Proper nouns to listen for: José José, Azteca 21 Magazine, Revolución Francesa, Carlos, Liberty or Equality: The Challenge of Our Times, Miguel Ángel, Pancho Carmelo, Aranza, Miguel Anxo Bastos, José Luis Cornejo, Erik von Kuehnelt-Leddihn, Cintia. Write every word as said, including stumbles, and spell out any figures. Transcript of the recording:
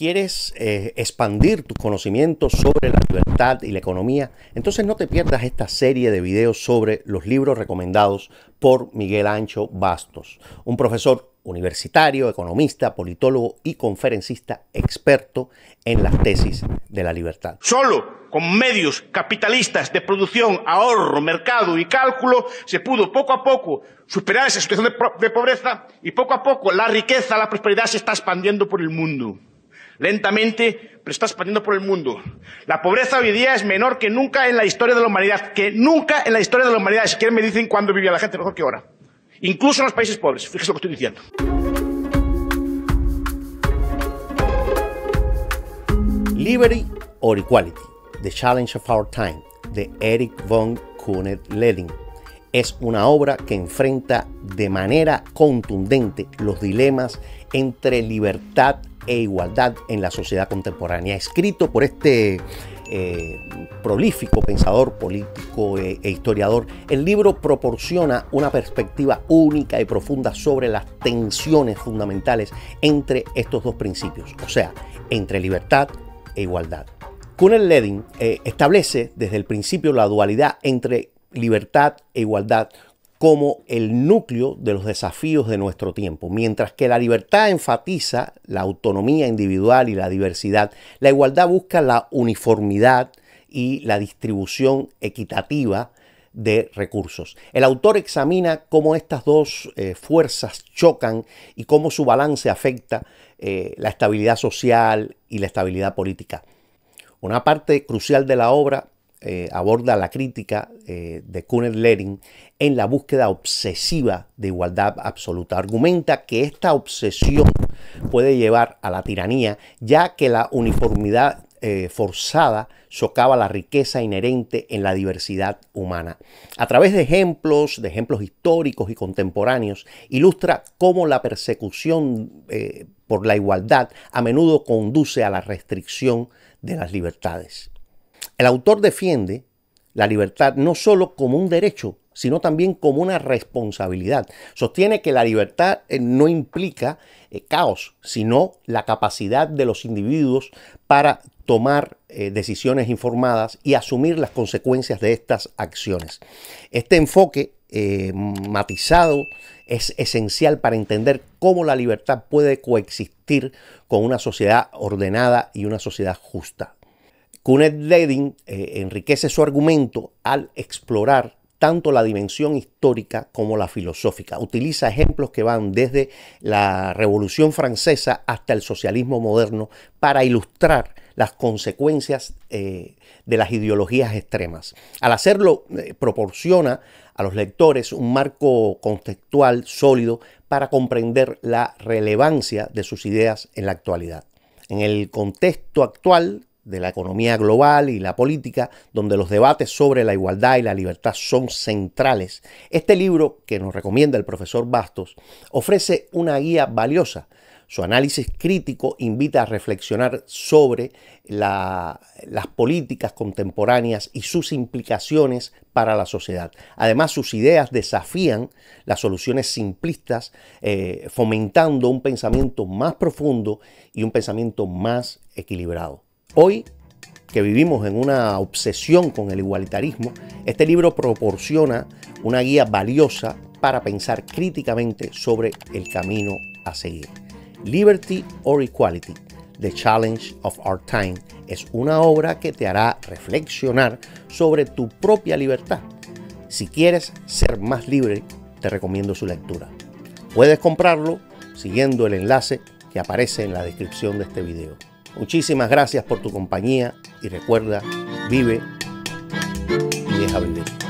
quieres eh, expandir tus conocimientos sobre la libertad y la economía, entonces no te pierdas esta serie de videos sobre los libros recomendados por Miguel Anxo Bastos, un profesor universitario, economista, politólogo y conferencista experto en las tesis de la libertad. Solo con medios capitalistas de producción, ahorro, mercado y cálculo se pudo poco a poco superar esa situación de pobreza y poco a poco la riqueza, la prosperidad se está expandiendo por el mundo. Lentamente, pero está expandiendo por el mundo. La pobreza hoy día es menor que nunca en la historia de la humanidad, que nunca en la historia de la humanidad. Si quieren me dicen cuándo vivía la gente mejor que ahora. Incluso en los países pobres, fíjese lo que estoy diciendo. Liberty or Equality: The Challenge of Our Time, de Erik von Kuehnelt-Leddihn, es una obra que enfrenta de manera contundente los dilemas entre libertad e igualdad en la sociedad contemporánea. Escrito por este eh, prolífico pensador político e, e historiador, el libro proporciona una perspectiva única y profunda sobre las tensiones fundamentales entre estos dos principios, o sea, entre libertad e igualdad. Kuehnelt-Leddihn eh, establece desde el principio la dualidad entre libertad e igualdad como el núcleo de los desafíos de nuestro tiempo. Mientras que la libertad enfatiza la autonomía individual y la diversidad, la igualdad busca la uniformidad y la distribución equitativa de recursos. El autor examina cómo estas dos eh, fuerzas chocan y cómo su balance afecta eh, la estabilidad social y la estabilidad política. Una parte crucial de la obra Eh, aborda la crítica eh, de Kuehnelt-Leddihn en la búsqueda obsesiva de igualdad absoluta. Argumenta que esta obsesión puede llevar a la tiranía, ya que la uniformidad eh, forzada socava la riqueza inherente en la diversidad humana. A través de ejemplos, de ejemplos históricos y contemporáneos, ilustra cómo la persecución eh, por la igualdad a menudo conduce a la restricción de las libertades. El autor defiende la libertad no solo como un derecho, sino también como una responsabilidad. Sostiene que la libertad no implica eh, caos, sino la capacidad de los individuos para tomar eh, decisiones informadas y asumir las consecuencias de estas acciones. Este enfoque eh, matizado es esencial para entender cómo la libertad puede coexistir con una sociedad ordenada y una sociedad justa. Kuehnelt-Leddihn eh, enriquece su argumento al explorar tanto la dimensión histórica como la filosófica. Utiliza ejemplos que van desde la Revolución Francesa hasta el socialismo moderno para ilustrar las consecuencias eh, de las ideologías extremas. Al hacerlo, eh, proporciona a los lectores un marco contextual sólido para comprender la relevancia de sus ideas en la actualidad. En el contexto actual de la economía global y la política, donde los debates sobre la igualdad y la libertad son centrales, este libro que nos recomienda el profesor Bastos ofrece una guía valiosa. Su análisis crítico invita a reflexionar sobre la, las políticas contemporáneas y sus implicaciones para la sociedad. Además, sus ideas desafían las soluciones simplistas, eh, fomentando un pensamiento más profundo y un pensamiento más equilibrado. Hoy, que vivimos en una obsesión con el igualitarismo, este libro proporciona una guía valiosa para pensar críticamente sobre el camino a seguir. Liberty or Equality: The Challenge of Our Time es una obra que te hará reflexionar sobre tu propia libertad. Si quieres ser más libre, te recomiendo su lectura. Puedes comprarlo siguiendo el enlace que aparece en la descripción de este video. Muchísimas gracias por tu compañía y recuerda, vive y deja vivir.